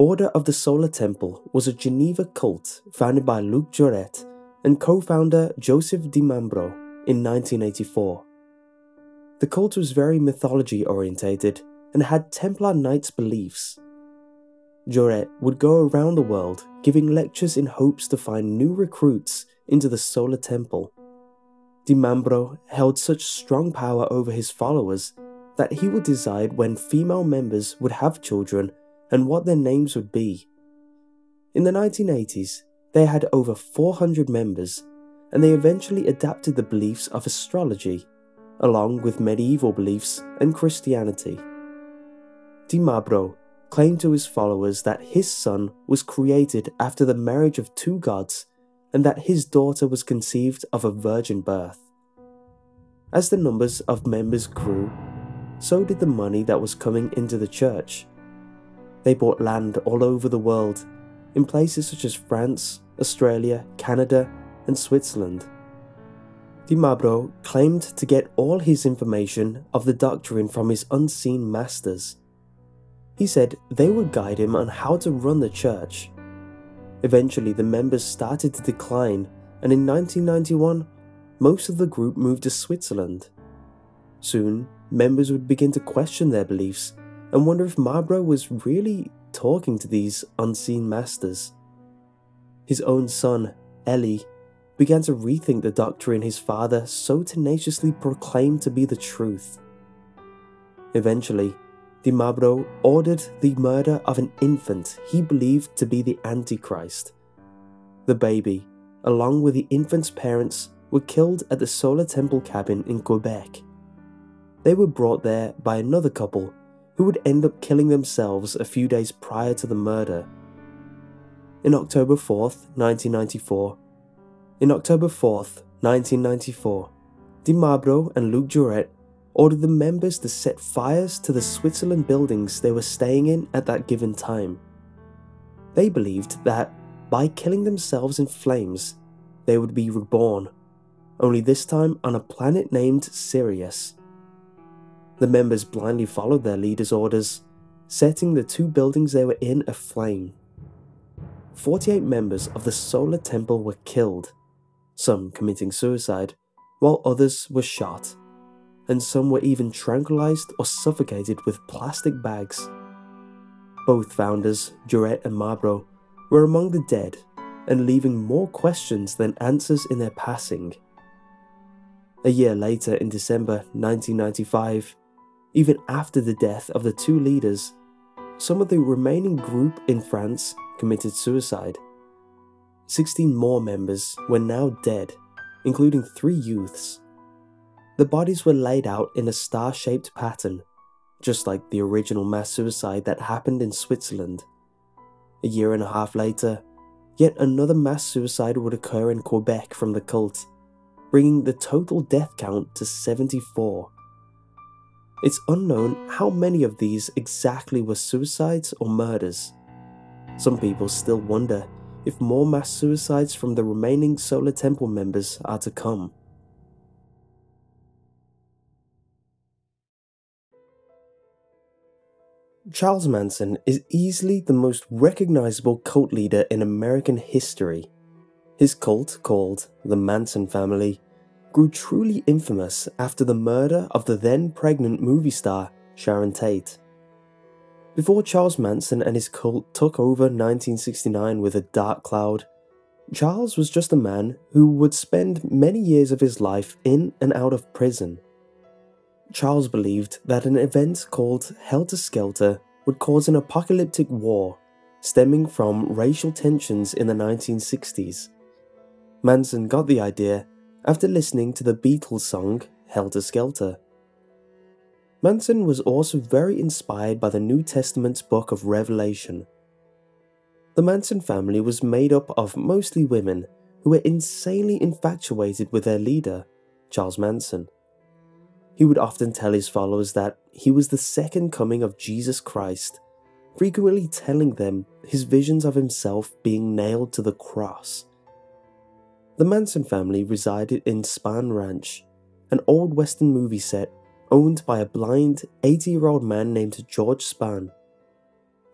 Order of the Solar Temple was a Geneva cult founded by Luc Jouret and co-founder Joseph Di Mambro in 1984. The cult was very mythology orientated and had Templar Knights beliefs. Jouret would go around the world giving lectures in hopes to find new recruits into the Solar Temple. Di Mambro held such strong power over his followers that he would decide when female members would have children and what their names would be. In the 1980s, they had over 400 members, and they eventually adapted the beliefs of astrology, along with medieval beliefs and Christianity. Di Mambro claimed to his followers that his son was created after the marriage of two gods and that his daughter was conceived of a virgin birth. As the numbers of members grew, so did the money that was coming into the church. They bought land all over the world, in places such as France, Australia, Canada, and Switzerland. Di Mambro claimed to get all his information of the doctrine from his unseen masters. He said they would guide him on how to run the church. Eventually, the members started to decline, and in 1991, most of the group moved to Switzerland. Soon, members would begin to question their beliefs and wonder if Mambro was really talking to these unseen masters. His own son, Eli, began to rethink the doctrine his father so tenaciously proclaimed to be the truth. Eventually, Di Mambro ordered the murder of an infant he believed to be the Antichrist. The baby, along with the infant's parents, were killed at the Solar Temple cabin in Quebec. They were brought there by another couple who would end up killing themselves a few days prior to the murder. On October 4th, 1994, Di Mambro and Luc Jouret ordered the members to set fires to the Switzerland buildings they were staying in at that given time. They believed that, by killing themselves in flames, they would be reborn, only this time on a planet named Sirius. The members blindly followed their leader's orders, setting the two buildings they were in aflame. 48 members of the Solar Temple were killed, some committing suicide, while others were shot, and some were even tranquilized or suffocated with plastic bags. Both founders, Jouret and Mambro, were among the dead and leaving more questions than answers in their passing. A year later, in December 1995, even after the death of the two leaders, some of the remaining group in France committed suicide. 16 more members were now dead, including 3 youths. The bodies were laid out in a star-shaped pattern, just like the original mass suicide that happened in Switzerland. A year and a half later, yet another mass suicide would occur in Quebec from the cult, bringing the total death count to 74. It's unknown how many of these exactly were suicides or murders. Some people still wonder if more mass suicides from the remaining Solar Temple members are to come. Charles Manson is easily the most recognizable cult leader in American history. His cult, called the Manson Family, grew truly infamous after the murder of the then-pregnant movie star Sharon Tate. Before Charles Manson and his cult took over 1969 with a dark cloud, Charles was just a man who would spend many years of his life in and out of prison. Charles believed that an event called Helter-Skelter would cause an apocalyptic war, stemming from racial tensions in the 1960s. Manson got the idea after listening to the Beatles song Helter-Skelter. Manson was also very inspired by the New Testament's book of Revelation. The Manson family was made up of mostly women who were insanely infatuated with their leader, Charles Manson. He would often tell his followers that he was the second coming of Jesus Christ, frequently telling them his visions of himself being nailed to the cross. The Manson family resided in Spahn Ranch, an old western movie set owned by a blind 80-year-old man named George Spahn.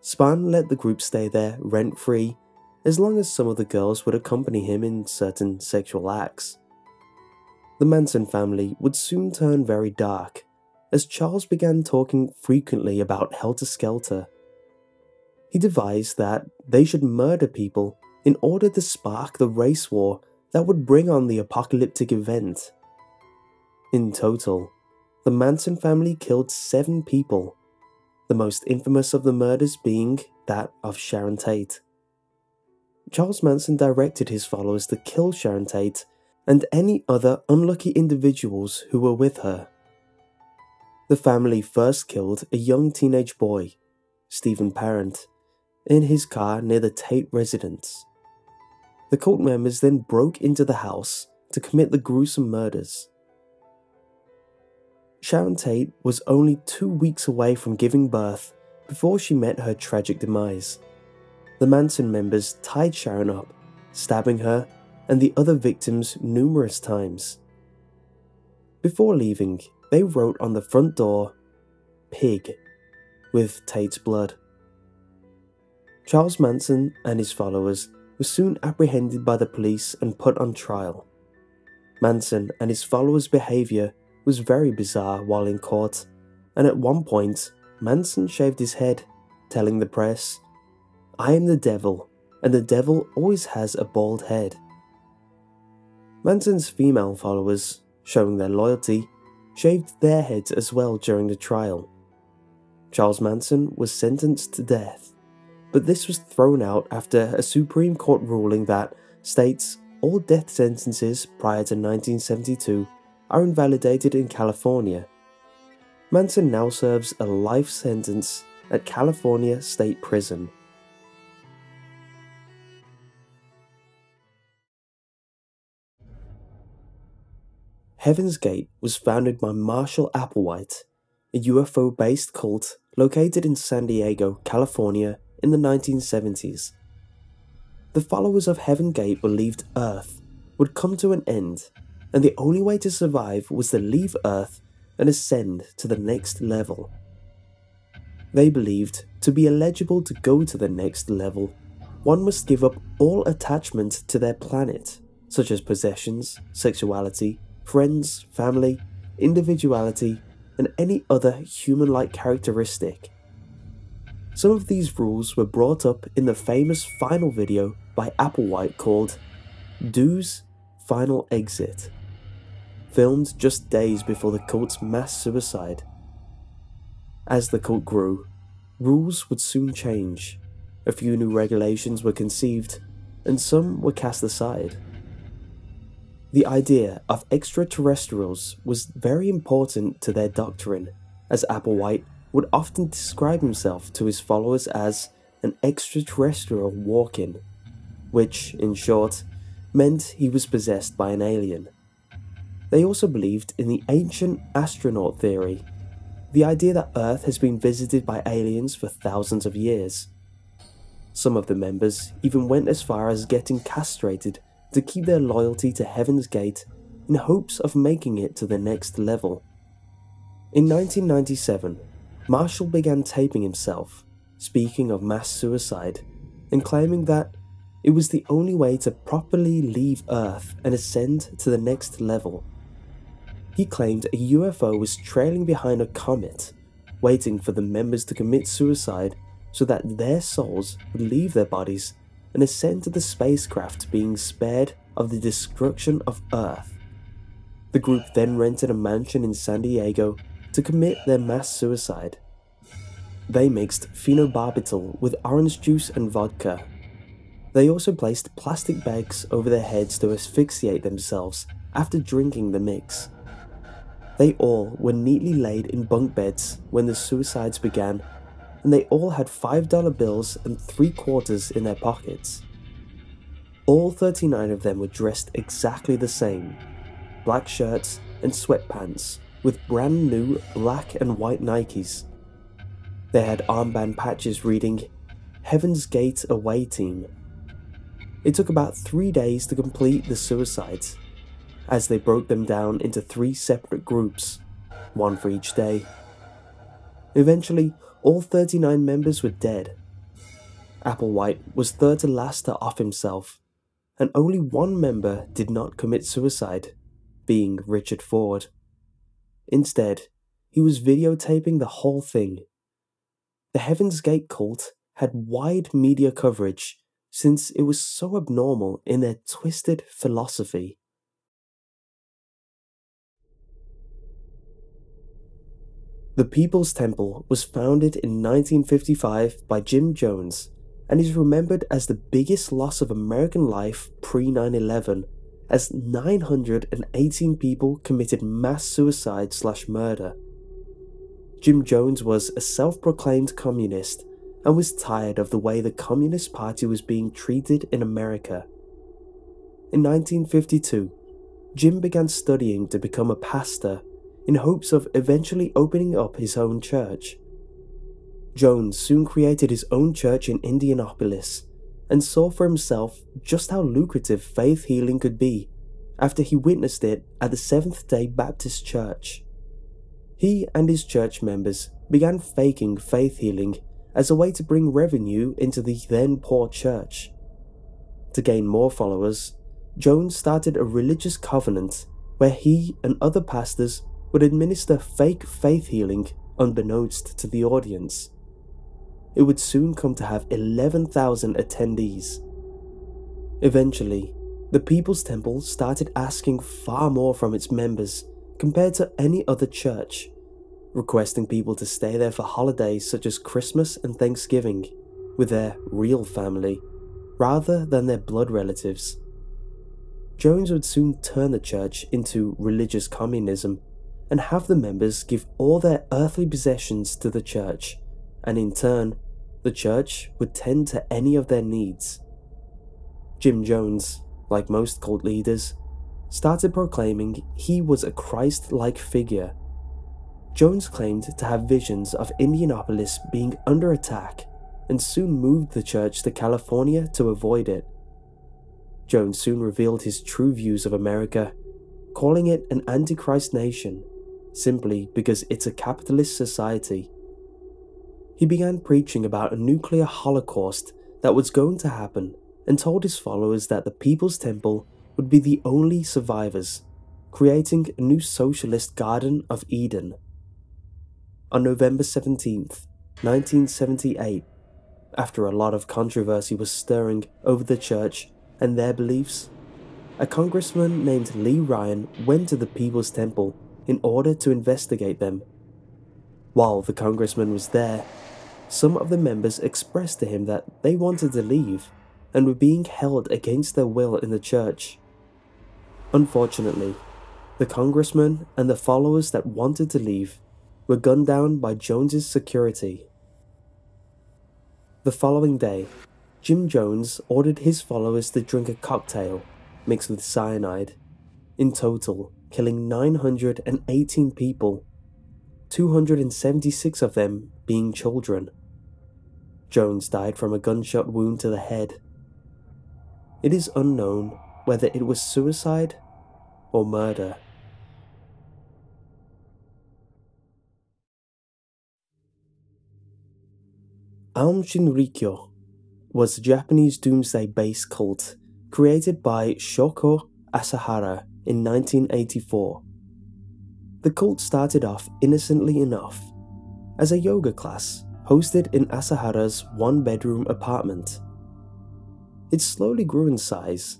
Spahn let the group stay there rent-free, as long as some of the girls would accompany him in certain sexual acts. The Manson family would soon turn very dark, as Charles began talking frequently about Helter-Skelter. He devised that they should murder people in order to spark the race war that would bring on the apocalyptic event. In total, the Manson family killed 7 people, the most infamous of the murders being that of Sharon Tate. Charles Manson directed his followers to kill Sharon Tate and any other unlucky individuals who were with her. The family first killed a young teenage boy, Steven Parent, in his car near the Tate residence. The cult members then broke into the house to commit the gruesome murders. Sharon Tate was only 2 weeks away from giving birth before she met her tragic demise. The Manson members tied Sharon up, stabbing her and the other victims numerous times. Before leaving, they wrote on the front door, "Pig," with Tate's blood. Charles Manson and his followers were soon apprehended by the police and put on trial. Manson and his followers' behavior was very bizarre while in court, and at one point, Manson shaved his head, telling the press, "I am the devil, and the devil always has a bald head." Manson's female followers, showing their loyalty, shaved their heads as well during the trial. Charles Manson was sentenced to death, but this was thrown out after a Supreme Court ruling that states all death sentences prior to 1972 are invalidated in California. Manson now serves a life sentence at California State Prison. Heaven's Gate was founded by Marshall Applewhite, a UFO-based cult located in San Diego, California in the 1970s. The followers of Heaven's Gate believed Earth would come to an end, and the only way to survive was to leave Earth and ascend to the next level. They believed to be eligible to go to the next level, one must give up all attachment to their planet, such as possessions, sexuality, friends, family, individuality, and any other human-like characteristic. Some of these rules were brought up in the famous final video by Applewhite called Do's Final Exit, filmed just days before the cult's mass suicide. As the cult grew, rules would soon change. A few new regulations were conceived, and some were cast aside. The idea of extraterrestrials was very important to their doctrine, as Applewhite would often describe himself to his followers as an extraterrestrial walk-in, which, in short, meant he was possessed by an alien. They also believed in the ancient astronaut theory, the idea that Earth has been visited by aliens for thousands of years. Some of the members even went as far as getting castrated to keep their loyalty to Heaven's Gate in hopes of making it to the next level. In 1997, Marshall began taping himself, speaking of mass suicide, and claiming that it was the only way to properly leave Earth and ascend to the next level. He claimed a UFO was trailing behind a comet, waiting for the members to commit suicide so that their souls would leave their bodies and ascend to the spacecraft, being spared of the destruction of Earth. The group then rented a mansion in San Diego to commit their mass suicide. They mixed phenobarbital with orange juice and vodka. They also placed plastic bags over their heads to asphyxiate themselves after drinking the mix. They all were neatly laid in bunk beds when the suicides began, and they all had $5 bills and 3 quarters in their pockets. All 39 of them were dressed exactly the same, black shirts and sweatpants with brand new black and white Nikes. They had armband patches reading, "Heaven's Gate Away Team." It took about 3 days to complete the suicides, as they broke them down into 3 separate groups, one for each day. Eventually, all 39 members were dead, Applewhite was third to last to off himself, and only one member did not commit suicide, being Richard Ford. Instead, he was videotaping the whole thing. The Heaven's Gate cult had wide media coverage since it was so abnormal in their twisted philosophy. The People's Temple was founded in 1955 by Jim Jones and is remembered as the biggest loss of American life pre-9/11, as 918 people committed mass suicide/murder. Jim Jones was a self-proclaimed communist and was tired of the way the Communist Party was being treated in America. In 1952, Jim began studying to become a pastor in hopes of eventually opening up his own church. Jones soon created his own church in Indianapolis and saw for himself just how lucrative faith healing could be after he witnessed it at the Seventh-day Baptist Church. He and his church members began faking faith healing as a way to bring revenue into the then poor church. To gain more followers, Jones started a religious covenant where he and other pastors would administer fake faith healing unbeknownst to the audience. It would soon come to have 11,000 attendees. Eventually, the People's Temple started asking far more from its members compared to any other church, requesting people to stay there for holidays such as Christmas and Thanksgiving with their real family, rather than their blood relatives. Jones would soon turn the church into religious communism and have the members give all their earthly possessions to the church, and in turn, the church would tend to any of their needs. Jim Jones, like most cult leaders, started proclaiming he was a Christ-like figure. Jones claimed to have visions of Indianapolis being under attack and soon moved the church to California to avoid it. Jones soon revealed his true views of America, calling it an Antichrist nation, simply because it's a capitalist society. He began preaching about a nuclear holocaust that was going to happen and told his followers that the People's Temple would be the only survivors, creating a new socialist Garden of Eden. On November 17th, 1978, after a lot of controversy was stirring over the church and their beliefs, a congressman named Lee Ryan went to the People's Temple in order to investigate them. While the congressman was there, some of the members expressed to him that they wanted to leave and were being held against their will in the church. Unfortunately, the congressman and the followers that wanted to leave were gunned down by Jones's security. The following day, Jim Jones ordered his followers to drink a cocktail mixed with cyanide, in total killing 918 people, 276 of them being children. Jones died from a gunshot wound to the head. It is unknown whether it was suicide or murder. Aum Shinrikyo was a Japanese doomsday-based cult created by Shoko Asahara in 1984. The cult started off innocently enough, as a yoga class hosted in Asahara's one-bedroom apartment. It slowly grew in size,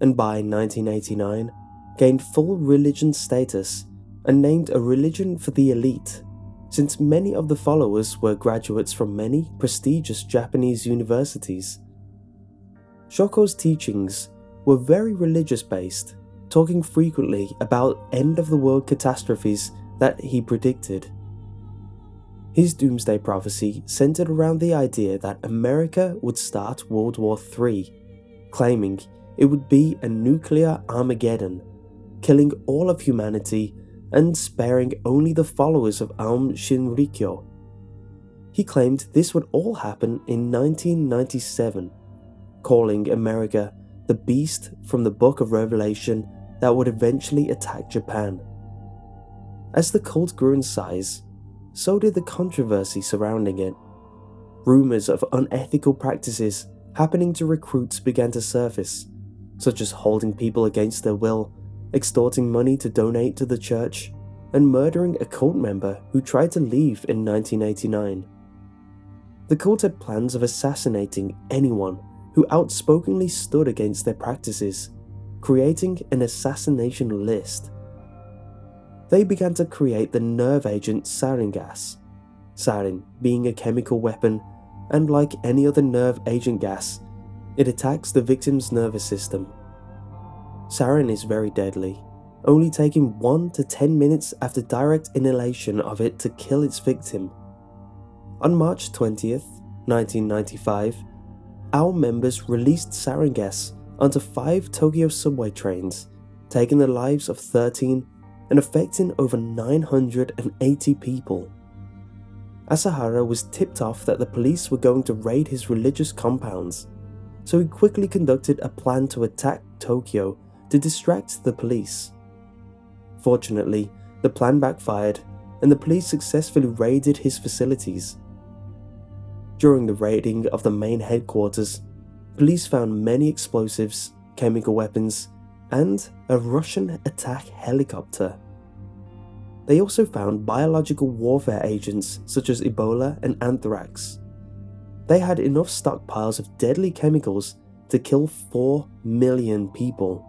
and by 1989, gained full religion status and named a religion for the elite, since many of the followers were graduates from many prestigious Japanese universities. Shoko's teachings were very religious-based, talking frequently about end-of-the-world catastrophes that he predicted. His doomsday prophecy centered around the idea that America would start World War III, claiming it would be a nuclear Armageddon, killing all of humanity and sparing only the followers of Aum Shinrikyo. He claimed this would all happen in 1997, calling America the beast from the Book of Revelation that would eventually attack Japan. As the cult grew in size, so did the controversy surrounding it. rumours of unethical practices happening to recruits began to surface, such as holding people against their will, extorting money to donate to the church, and murdering a cult member who tried to leave in 1989. The cult had plans of assassinating anyone who outspokenly stood against their practices, creating an assassination list. They began to create the nerve agent sarin gas, sarin being a chemical weapon, and like any other nerve agent gas, it attacks the victim's nervous system. Sarin is very deadly, only taking 1 to 10 minutes after direct inhalation of it to kill its victim. On March 20th, 1995, our members released sarin gas onto 5 Tokyo subway trains, taking the lives of 13 and affecting over 980 people. Asahara was tipped off that the police were going to raid his religious compounds, so he quickly conducted a plan to attack Tokyo to distract the police. Fortunately, the plan backfired and the police successfully raided his facilities. During the raiding of the main headquarters, police found many explosives, chemical weapons, and a Russian attack helicopter. They also found biological warfare agents such as Ebola and anthrax. They had enough stockpiles of deadly chemicals to kill 4 million people.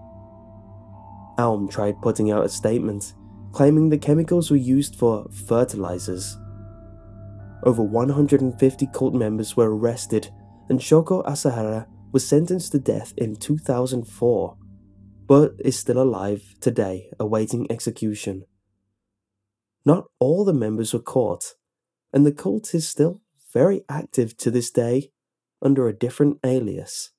Aum tried putting out a statement, claiming the chemicals were used for fertilizers. Over 150 cult members were arrested, and Shoko Asahara was sentenced to death in 2004, but is still alive today, awaiting execution. Not all the members were caught, and the cult is still very active to this day, under a different alias.